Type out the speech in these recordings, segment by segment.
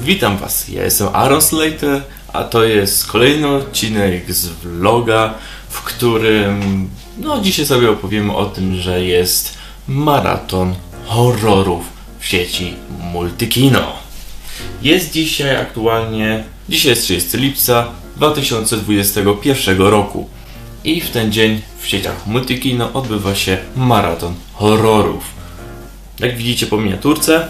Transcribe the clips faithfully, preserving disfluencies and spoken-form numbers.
Witam Was, ja jestem Aron Slater, a to jest kolejny odcinek z vloga, w którym no dzisiaj sobie opowiemy o tym, że jest maraton horrorów w sieci Multikino. Jest dzisiaj aktualnie, dzisiaj jest trzydziestego lipca dwa tysiące dwudziestego pierwszego roku i w ten dzień w sieciach Multikino odbywa się maraton horrorów. Jak widzicie po miniaturce,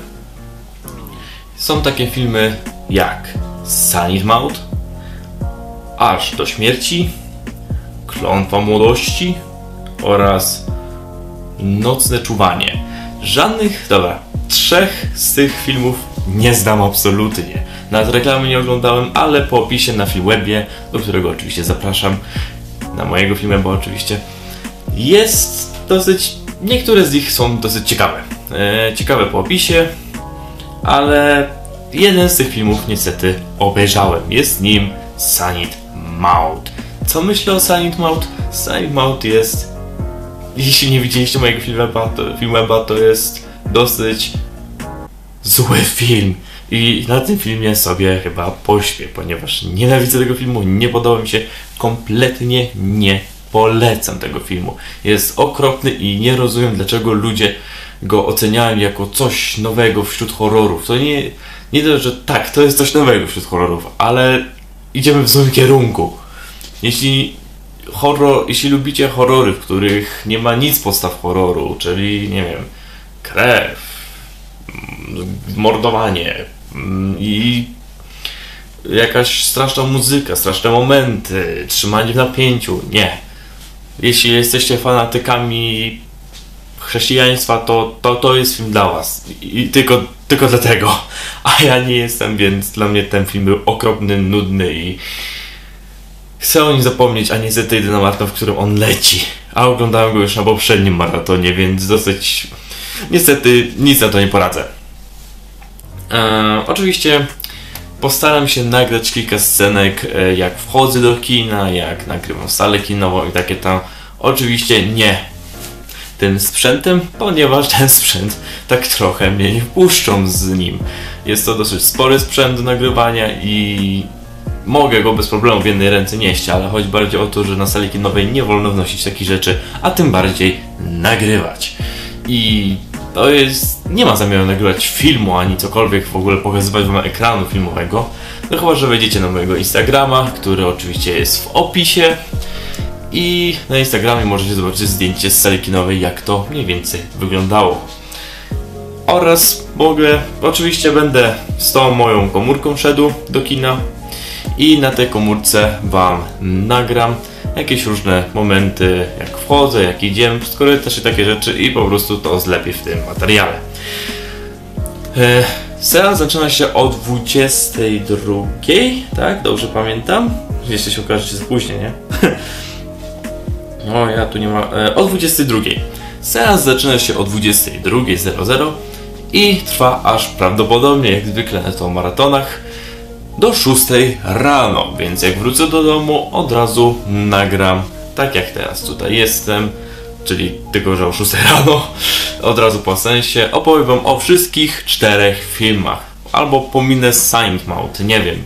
są takie filmy jak Saint Maud, Aż do Śmierci, Klątwa Młodości oraz Nocne Czuwanie. Żadnych, dobra, trzech z tych filmów nie znam absolutnie. Nad reklamy nie oglądałem, ale po opisie na filmwebie, do którego oczywiście zapraszam, na mojego filmweba oczywiście, jest dosyć, niektóre z nich są dosyć ciekawe. E, ciekawe po opisie. Ale jeden z tych filmów niestety obejrzałem. Jest nim Saint Maud. Co myślę o Saint Maud? Saint Maud jest... Jeśli nie widzieliście mojego filmweba, to, filmweba, to jest dosyć zły film. I na tym filmie sobie chyba pośpię, ponieważ nienawidzę tego filmu, nie podoba mi się, kompletnie nie polecam tego filmu. Jest okropny i nie rozumiem, dlaczego ludzie go oceniałem jako coś nowego wśród horrorów. To nie, nie to, że tak, to jest coś nowego wśród horrorów, ale idziemy w złym kierunku. Jeśli, horror, jeśli lubicie horrory, w których nie ma nic podstaw horroru, czyli, nie wiem, krew, mordowanie i jakaś straszna muzyka, straszne momenty, trzymanie w napięciu, nie. Jeśli jesteście fanatykami chrześcijaństwa, to, to, to jest film dla Was i tylko, tylko dlatego, a ja nie jestem, więc dla mnie ten film był okropny, nudny i chcę o nim zapomnieć, a niestety idę na maraton, w którym on leci, a oglądałem go już na poprzednim maratonie, więc dosyć, niestety nic na to nie poradzę. Eee, oczywiście postaram się nagrać kilka scenek, jak wchodzę do kina, jak nagrywam salę kinową i takie tam, oczywiście nie tym sprzętem, ponieważ ten sprzęt tak trochę mnie nie wpuszczą z nim. Jest to dosyć spory sprzęt do nagrywania i mogę go bez problemu w jednej ręce nieść, ale chodzi bardziej o to, że na sali kinowej nie wolno wnosić takich rzeczy, a tym bardziej nagrywać. I to jest... nie ma zamiaru nagrywać filmu, ani cokolwiek w ogóle pokazywać wam ekranu filmowego, no chyba że wejdziecie na mojego Instagrama, który oczywiście jest w opisie. I na Instagramie możecie zobaczyć zdjęcie z sali kinowej, jak to mniej więcej wyglądało. Oraz mogę, oczywiście będę z tą moją komórką szedł do kina i na tej komórce Wam nagram jakieś różne momenty, jak wchodzę, jak idziemy, skoro też i takie rzeczy i po prostu to zlepię w tym materiale. Seans zaczyna się o dwudziestej drugiej, tak? Dobrze pamiętam? Jeśli się okaże, że się spóźnię, nie? No ja tu nie ma... E, o dwudziestej drugiej. Seans zaczyna się o dwudziestej drugiej i trwa aż prawdopodobnie, jak zwykle na to maratonach, do szóstej rano, więc jak wrócę do domu, od razu nagram, tak jak teraz tutaj jestem, czyli tylko, że o szóstej rano, od razu po sensie, opowiem wam o wszystkich czterech filmach, albo pominę Saint Maud, nie wiem.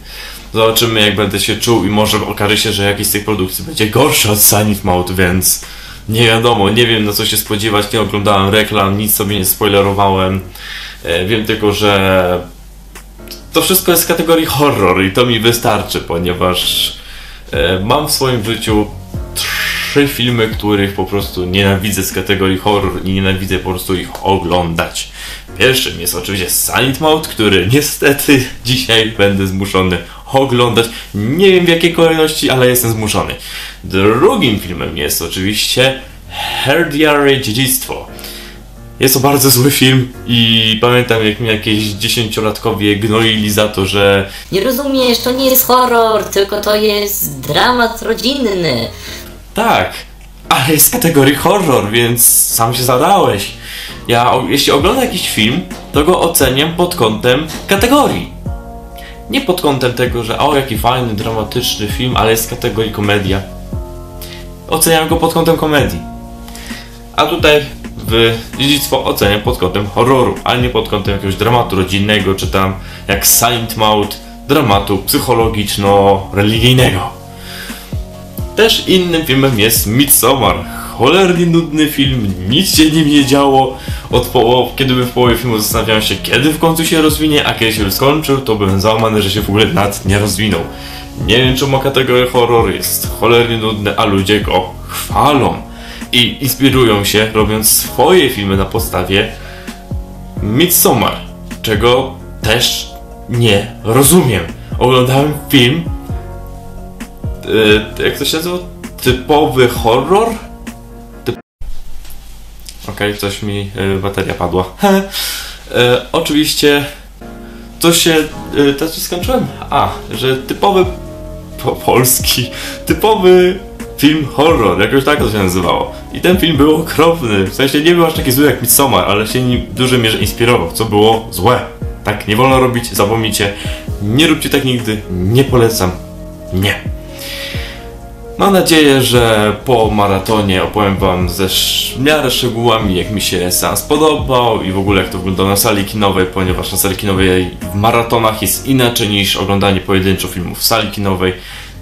Zobaczymy, jak będę się czuł i może okaże się, że jakiś z tych produkcji będzie gorszy od Saint Maud, więc nie wiadomo, nie wiem na co się spodziewać, nie oglądałem reklam, nic sobie nie spoilerowałem. Wiem tylko, że to wszystko jest z kategorii horror i to mi wystarczy, ponieważ mam w swoim życiu trzy filmy, których po prostu nienawidzę z kategorii horror i nienawidzę po prostu ich oglądać. Pierwszym jest oczywiście Saint Maud, który niestety dzisiaj będę zmuszony oglądać. Nie wiem w jakiej kolejności, ale jestem zmuszony. Drugim filmem jest oczywiście Herdway Jigs. Jest to bardzo zły film i pamiętam, jak mi jakieś dziesięciolatkowie gnoili za to, że nie rozumiesz, to nie jest horror, tylko to jest dramat rodzinny. Tak, ale jest z kategorii horror, więc sam się zadałeś. Ja, jeśli oglądam jakiś film, to go oceniam pod kątem kategorii. Nie pod kątem tego, że o, jaki fajny, dramatyczny film, ale jest z kategorii komedia. Oceniam go pod kątem komedii. A tutaj w dziedzictwo oceniam pod kątem horroru, ale nie pod kątem jakiegoś dramatu rodzinnego, czy tam jak Saint Maud, dramatu psychologiczno-religijnego. Też innym filmem jest Midsommar. Cholernie nudny film, nic się nim nie działo. Od połowy, kiedy bym w połowie filmu zastanawiałem się, kiedy w końcu się rozwinie, a kiedy się skończył, to byłem załamany, że się w ogóle nad nie rozwinął. Nie wiem, czy ma kategorię horror, jest cholernie nudny, a ludzie go chwalą i inspirują się, robiąc swoje filmy na podstawie Midsommar, czego też nie rozumiem. Oglądałem film, yy, jak to się nazywa? Typowy horror? Typ... Okej, okay, coś mi yy, bateria padła. yy, oczywiście, co się yy, teraz skończyłem? A, że typowy po polski, typowy film horror, jakoś tak to się nazywało. I ten film był okropny, w sensie nie był aż taki zły jak Midsommar, ale się nim w dużej mierze inspirował, co było złe. Tak nie wolno robić, zapomnijcie, nie róbcie tak nigdy, nie polecam, nie. Mam nadzieję, że po maratonie opowiem wam ze w miarę szczegółami, jak mi się seans podobał i w ogóle jak to wyglądało na sali kinowej, ponieważ na sali kinowej w maratonach jest inaczej niż oglądanie pojedynczych filmów w sali kinowej.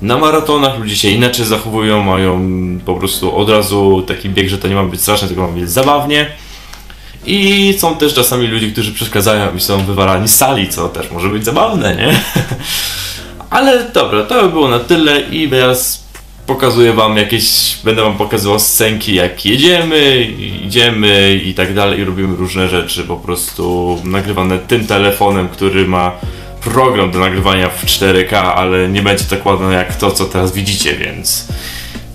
Na maratonach ludzie się inaczej zachowują, mają po prostu od razu taki bieg, że to nie ma być straszne, tylko ma być zabawnie. I są też czasami ludzie, którzy przeszkadzają i są wywalani z sali, co też może być zabawne, nie? Ale dobra, to by było na tyle i teraz pokazuję wam jakieś, będę wam pokazywał scenki, jak jedziemy, idziemy i tak dalej i robimy różne rzeczy po prostu nagrywane tym telefonem, który ma program do nagrywania w cztery K, ale nie będzie tak ładne jak to, co teraz widzicie, więc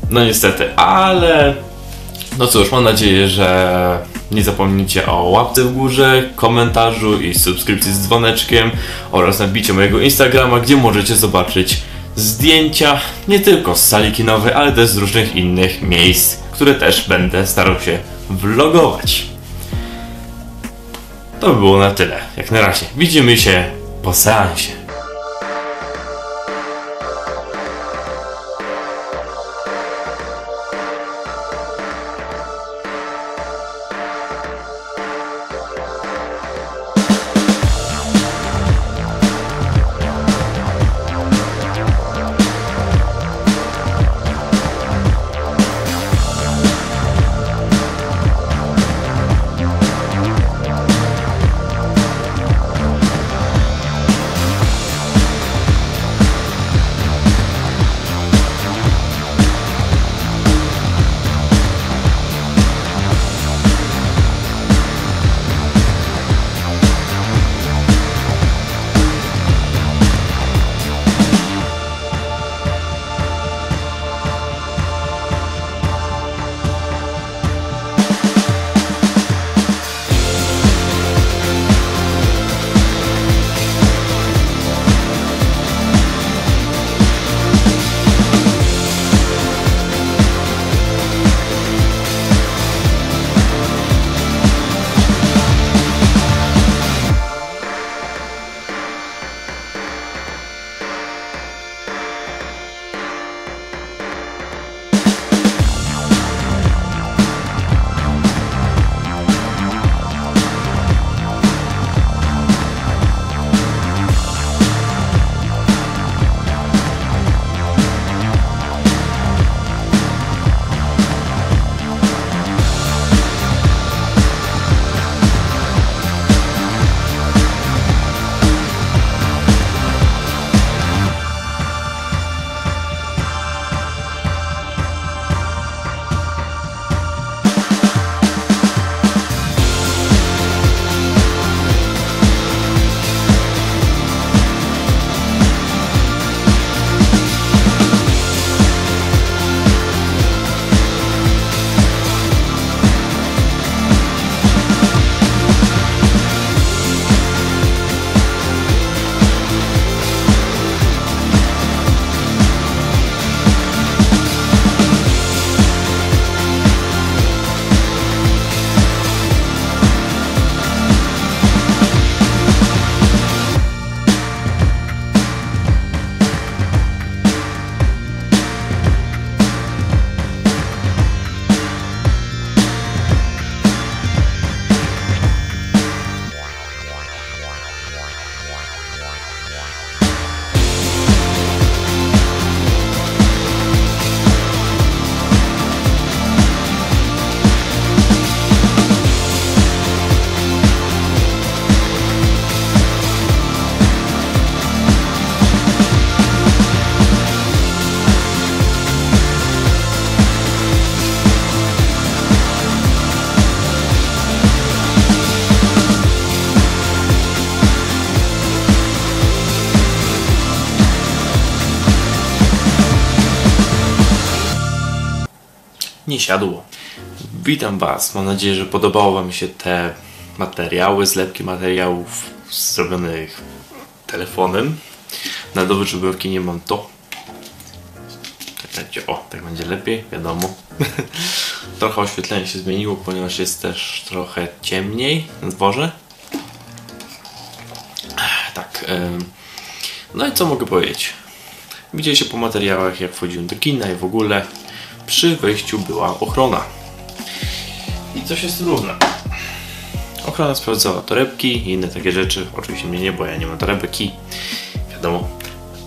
no niestety, ale no cóż, mam nadzieję, że nie zapomnijcie o łapce w górze, komentarzu i subskrypcji z dzwoneczkiem oraz nabiciu mojego Instagrama, gdzie możecie zobaczyć zdjęcia nie tylko z sali kinowej, ale też z różnych innych miejsc, które też będę starał się vlogować. To by było na tyle, jak na razie. Widzimy się po seansie. nie siadło. Witam Was, mam nadzieję, że podobały Wam się te materiały, zlepki materiałów zrobionych telefonem. Na dowód, że byłki nie mam to. Czekajcie, o, tak będzie lepiej, wiadomo. Trochę oświetlenie się zmieniło, ponieważ jest też trochę ciemniej na dworze. Tak, ym. no i co mogę powiedzieć? Widzieliście po materiałach, jak wchodziłem do kina i w ogóle. Przy wejściu była ochrona. I co się z tym równa? Ochrona sprawdzała torebki i inne takie rzeczy. Oczywiście mnie nie, bo ja nie mam torebki, wiadomo.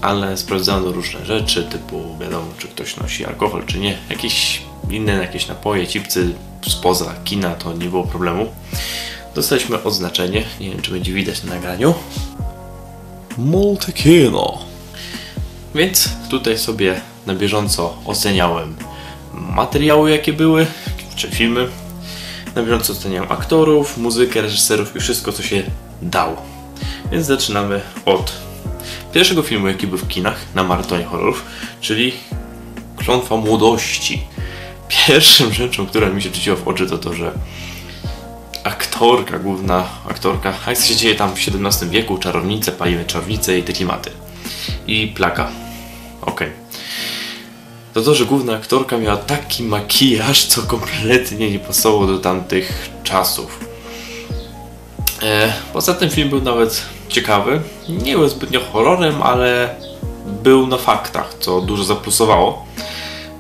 Ale sprawdzano różne rzeczy, typu wiadomo, czy ktoś nosi alkohol, czy nie. Jakieś inne jakieś napoje, cipsy spoza kina, to nie było problemu. Dostaliśmy odznaczenie, nie wiem, czy będzie widać na nagraniu. Multikino. Więc tutaj sobie na bieżąco oceniałem materiały, jakie były, czy filmy. Na bieżąco oceniam aktorów, muzykę, reżyserów i wszystko, co się dało. Więc zaczynamy od pierwszego filmu, jaki był w kinach na maratonie horrorów, czyli Klątwa Młodości. Pierwszą rzeczą, która mi się rzuciła w oczy, to to, że aktorka, główna aktorka, jak się dzieje tam w siedemnastym wieku, czarownice, palimy czarownice i te klimaty. I plaka. Okej. Okay. To to, że główna aktorka miała taki makijaż, co kompletnie nie pasowało do tamtych czasów. E, poza tym film był nawet ciekawy. Nie był zbytnio horrorem, ale był na faktach, co dużo zaplusowało.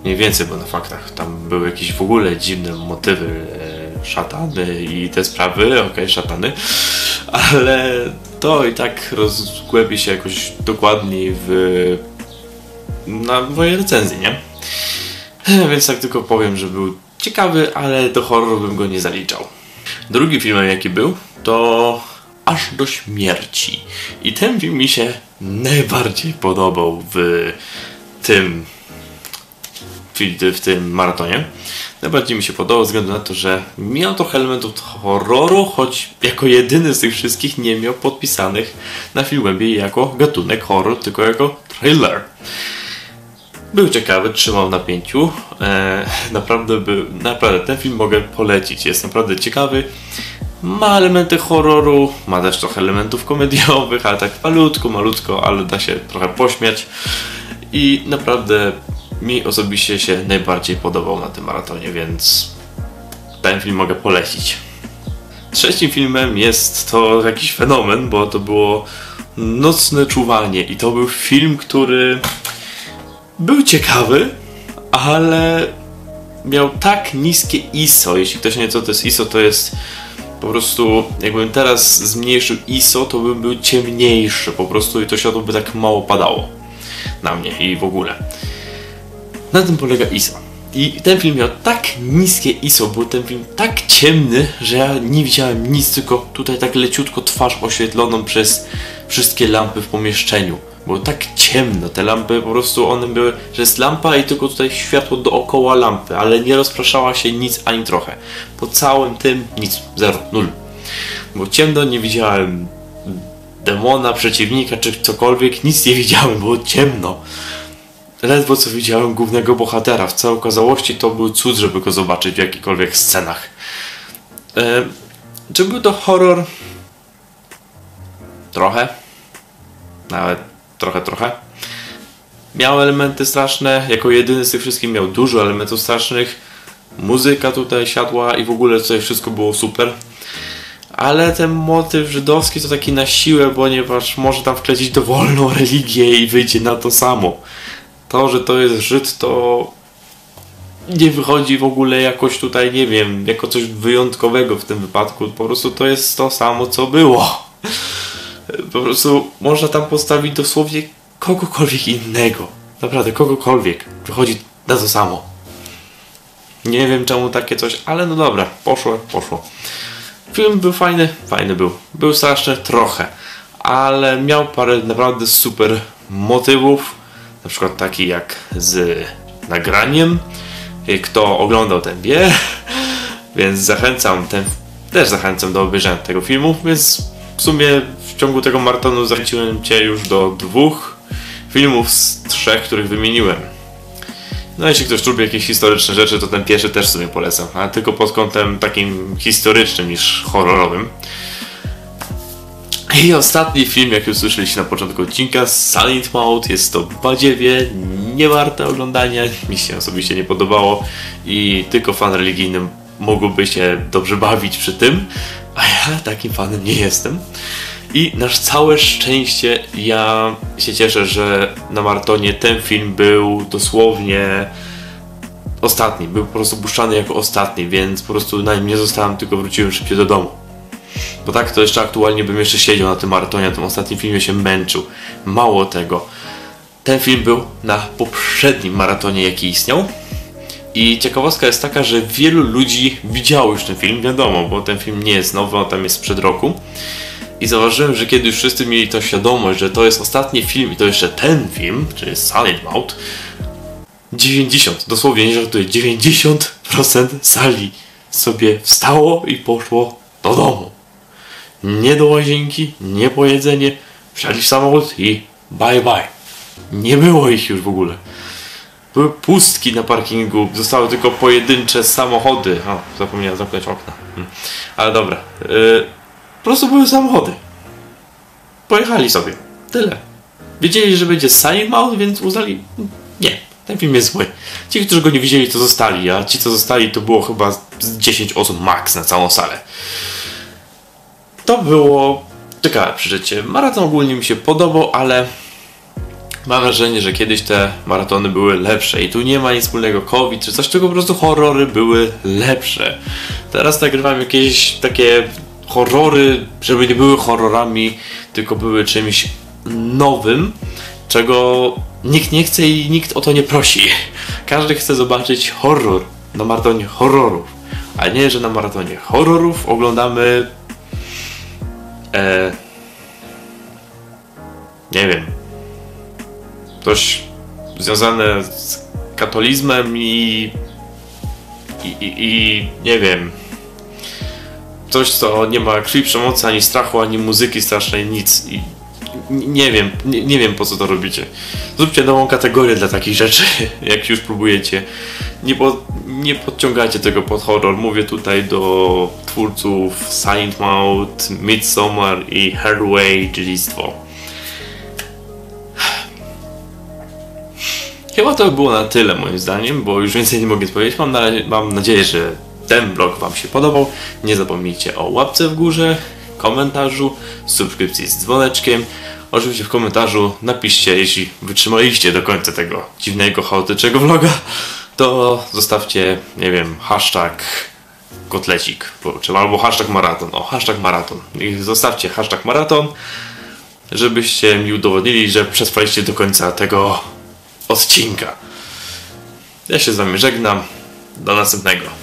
Mniej więcej był na faktach. Tam były jakieś w ogóle dziwne motywy, e, szatany i te sprawy. Okej, okay, szatany. Ale to i tak rozgłębi się jakoś dokładniej w... na mojej recenzji, nie? Więc tak tylko powiem, że był ciekawy, ale do horroru bym go nie zaliczał. Drugi film, jaki był, to Aż do Śmierci. I ten film mi się najbardziej podobał w tym w tym maratonie. Najbardziej mi się podobał ze względu na to, że miał trochę elementów horroru, choć jako jedyny z tych wszystkich nie miał podpisanych na filmwebie jako gatunek horror, tylko jako thriller. Był ciekawy, trzymał w napięciu. Eee, naprawdę, by, naprawdę ten film mogę polecić. Jest naprawdę ciekawy. Ma elementy horroru, ma też trochę elementów komediowych, ale tak malutko, malutko, ale da się trochę pośmiać. I naprawdę mi osobiście się najbardziej podobał na tym maratonie, więc ten film mogę polecić. Trzecim filmem jest to jakiś fenomen, bo to było Nocne Czuwanie i to był film, który... był ciekawy, ale miał tak niskie I S O. Jeśli ktoś nie wie, co to jest I S O, to jest po prostu, jakbym teraz zmniejszył I S O, to bym był ciemniejszy po prostu i to światło by tak mało padało na mnie i w ogóle. Na tym polega I S O. I ten film miał tak niskie I S O, był ten film tak ciemny, że ja nie widziałem nic, tylko tutaj tak leciutko twarz oświetloną przez wszystkie lampy w pomieszczeniu. Było tak ciemno, te lampy po prostu one były, że jest lampa i tylko tutaj światło dookoła lampy, ale nie rozpraszała się nic ani trochę. Po całym tym nic, zero, nul. Było ciemno, nie widziałem demona, przeciwnika czy cokolwiek, nic nie widziałem, było ciemno. Ledwo co widziałem głównego bohatera, w całej okazałości to był cud, żeby go zobaczyć w jakichkolwiek scenach. Eee, czy był to horror? Trochę. Nawet trochę, trochę. Miał elementy straszne, jako jedyny z tych wszystkich miał dużo elementów strasznych. Muzyka tutaj siadła i w ogóle tutaj wszystko było super. Ale ten motyw żydowski to taki na siłę, ponieważ może tam wklecić dowolną religię i wyjdzie na to samo. To, że to jest Żyd, to nie wychodzi w ogóle jakoś tutaj, nie wiem, jako coś wyjątkowego w tym wypadku. Po prostu to jest to samo, co było. Po prostu można tam postawić dosłownie kogokolwiek innego. Naprawdę, kogokolwiek. Wychodzi na to samo. Nie wiem czemu takie coś, ale no dobra, poszło, poszło. Film był fajny, fajny był. Był straszny trochę, ale miał parę naprawdę super motywów. Na przykład taki jak z nagraniem. Kto oglądał, ten wie. Więc zachęcam, ten, też zachęcam do obejrzenia tego filmu, więc w sumie w ciągu tego maratonu zachęciłem Cię już do dwóch filmów z trzech, których wymieniłem. No jeśli ktoś lubi jakieś historyczne rzeczy, to ten pierwszy też sobie polecam, ale tylko pod kątem takim historycznym niż horrorowym. I ostatni film, jak już słyszeliście na początku odcinka, Saint Maud, jest to badziewie, nie warte oglądania, mi się osobiście nie podobało i tylko fan religijny mógłby się dobrze bawić przy tym, a ja takim fanem nie jestem. I nasz całe szczęście, ja się cieszę, że na maratonie ten film był dosłownie ostatni, był po prostu puszczany jako ostatni, więc po prostu na nim nie zostałem, tylko wróciłem szybciej do domu. Bo tak to jeszcze aktualnie bym jeszcze siedział na tym maratonie, na tym ostatnim filmie się męczył. Mało tego, ten film był na poprzednim maratonie, jaki istniał. I ciekawostka jest taka, że wielu ludzi widziało już ten film, wiadomo, bo ten film nie jest nowy, on tam jest sprzed roku. I zauważyłem, że kiedy już wszyscy mieli tą świadomość, że to jest ostatni film i to jeszcze ten film, czyli Saint Maud, dziewięćdziesiąt, dosłownie nie żartuję, dziewięćdziesiąt procent sali sobie wstało i poszło do domu. Nie do łazienki, nie po jedzenie, wsiadli w samochód i bye bye. Nie było ich już w ogóle. Były pustki na parkingu, zostały tylko pojedyncze samochody. O, zapomniałem zamknąć okna. Hmm. Ale dobra. Yy, po prostu były samochody. Pojechali sobie. Tyle. Wiedzieli, że będzie Saint Maud, więc uznali... Nie, ten film jest zły. Ci, którzy go nie widzieli, to zostali, a ci, co zostali, to było chyba dziesięć osób max na całą salę. To było ciekawe przeżycie. Maraton ogólnie mi się podobał, ale... mam wrażenie, że kiedyś te maratony były lepsze i tu nie ma nic wspólnego COVID czy coś, tylko po prostu horrory były lepsze. Teraz nagrywam jakieś takie horrory, żeby nie były horrorami, tylko były czymś nowym, czego nikt nie chce i nikt o to nie prosi. Każdy chce zobaczyć horror na maratonie horrorów, a nie, że na maratonie horrorów oglądamy... E, nie wiem... coś związane z katolizmem i, i, i, i nie wiem, coś, co nie ma krwi, przemocy, ani strachu, ani muzyki strasznej, nic. I nie wiem, nie, nie wiem po co to robicie. Zróbcie nową kategorię dla takich rzeczy, jak już próbujecie. Nie, po, nie podciągajcie tego pod horror. Mówię tutaj do twórców Saint Maud, Midsommar i Herdway Jigs. Chyba to by było na tyle moim zdaniem, bo już więcej nie mogę powiedzieć. Mam, na, mam nadzieję, że ten vlog wam się podobał. Nie zapomnijcie o łapce w górze, komentarzu, subskrypcji z dzwoneczkiem. Oczywiście w komentarzu napiszcie, jeśli wytrzymaliście do końca tego dziwnego, chaotycznego vloga, to zostawcie, nie wiem, hashtag kotlecik, albo hashtag maraton. O, hashtag maraton. I zostawcie hashtag maraton, żebyście mi udowodnili, że przetrwaliście do końca tego odcinka. Ja się z wami żegnam. Do następnego.